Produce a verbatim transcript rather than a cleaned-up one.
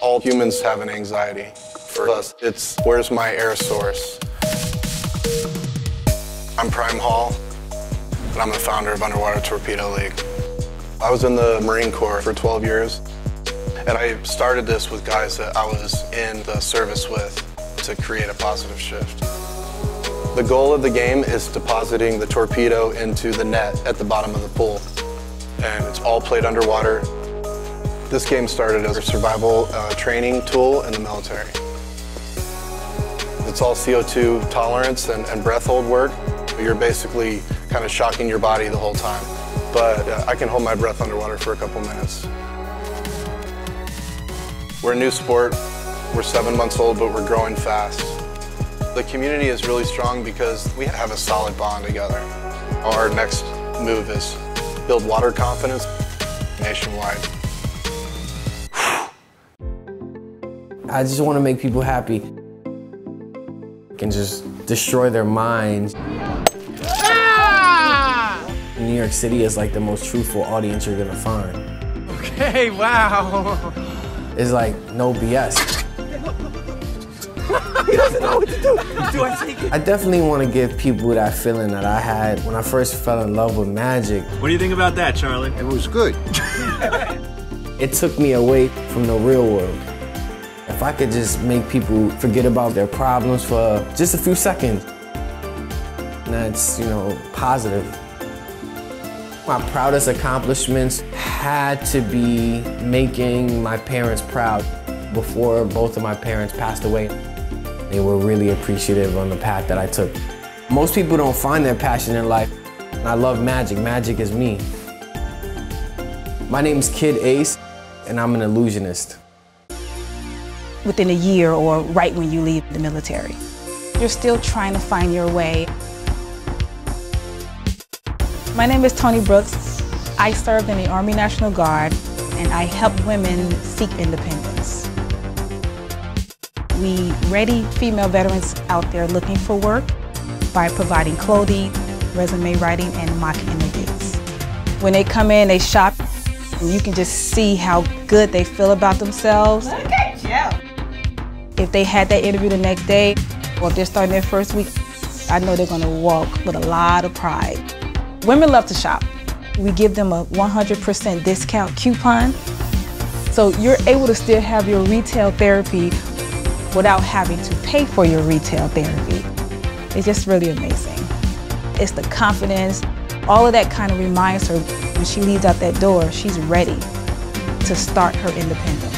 All humans have an anxiety. For us, it's where's my air source? I'm Prime Hall, and I'm the founder of Underwater Torpedo League. I was in the Marine Corps for twelve years, and I started this with guys that I was in the service with to create a positive shift. The goal of the game is depositing the torpedo into the net at the bottom of the pool, and it's all played underwater. This game started as a survival uh, training tool in the military. It's all C O two tolerance and, and breath hold work. You're basically kind of shocking your body the whole time. But uh, I can hold my breath underwater for a couple minutes. We're a new sport. We're seven months old, but we're growing fast. The community is really strong because we have a solid bond together. Our next move is build water confidence nationwide. I just want to make people happy and just destroy their minds. New York City is like the most truthful audience you're gonna find. Okay, wow. It's like no B S. He doesn't know what to do. Do I take it? I definitely want to give people that feeling that I had when I first fell in love with magic. What do you think about that, Charlie? It was good. It took me away from the real world. If I could just make people forget about their problems for just a few seconds, that's, you know, positive. My proudest accomplishments had to be making my parents proud. Before both of my parents passed away, they were really appreciative on the path that I took. Most people don't find their passion in life. And I love magic. Magic is me. My name's Kid Ace, and I'm an illusionist. Within a year or right when you leave the military, you're still trying to find your way. My name is Tony Brooks. I served in the Army National Guard, and I helped women seek independence. We ready female veterans out there looking for work by providing clothing, resume writing, and mock interviews. When they come in, they shop, and you can just see how good they feel about themselves. Look at you. If they had that interview the next day, or if they're starting their first week, I know they're gonna walk with a lot of pride. Women love to shop. We give them a one hundred percent discount coupon. So you're able to still have your retail therapy without having to pay for your retail therapy. It's just really amazing. It's the confidence. All of that kind of reminds her when she leaves out that door, she's ready to start her independence.